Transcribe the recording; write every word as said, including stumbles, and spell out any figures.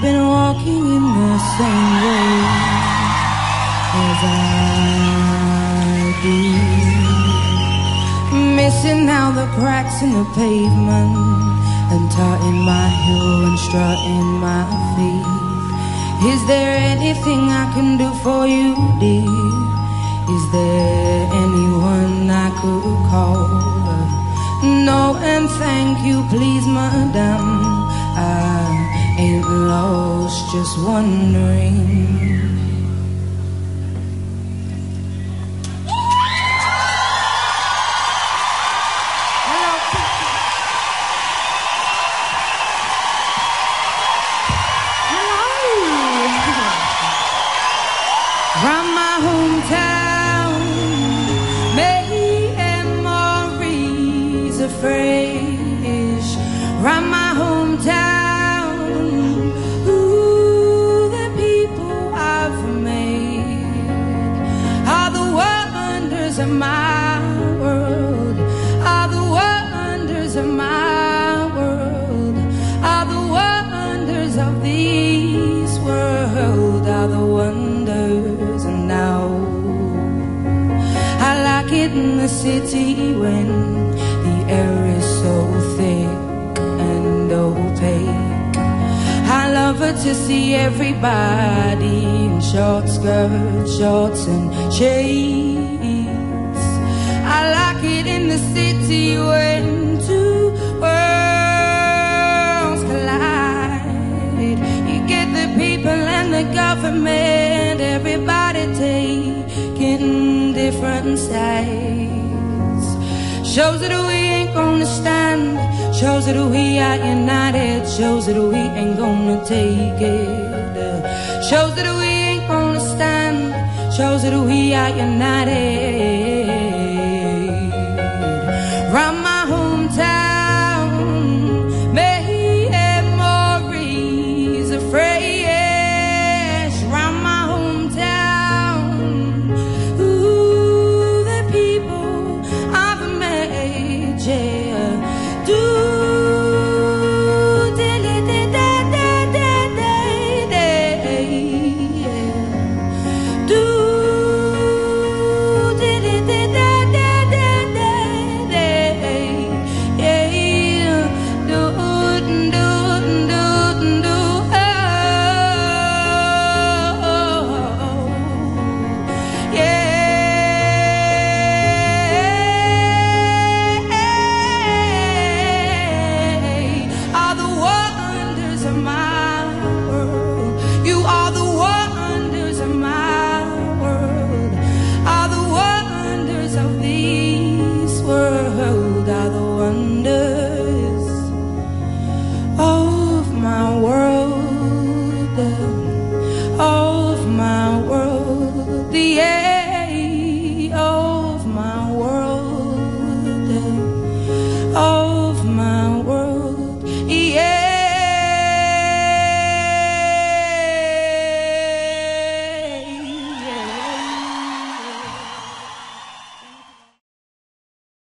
I've been walking in the same way as I do, missing out the cracks in the pavement, and tarting my heel and strutting my feet. Is there anything I can do for you, dear? Is there anyone I could call? No, and thank you, please, madame. I ain't lost, just wondering. Hello, hello. From my hometown, May and Maurice are fresh. From my hometown. Of my world, are the wonders of my world, are the wonders of this world, are the wonders of now. I like it in the city when the air is so thick and opaque. I love it to see everybody in short skirts, shorts and shades. In the city when two worlds collide, you get the people and the government, everybody taking different sides. Shows that we ain't gonna stand, shows that we are united, shows that we ain't gonna take it. Shows that we ain't gonna stand, shows that we are united.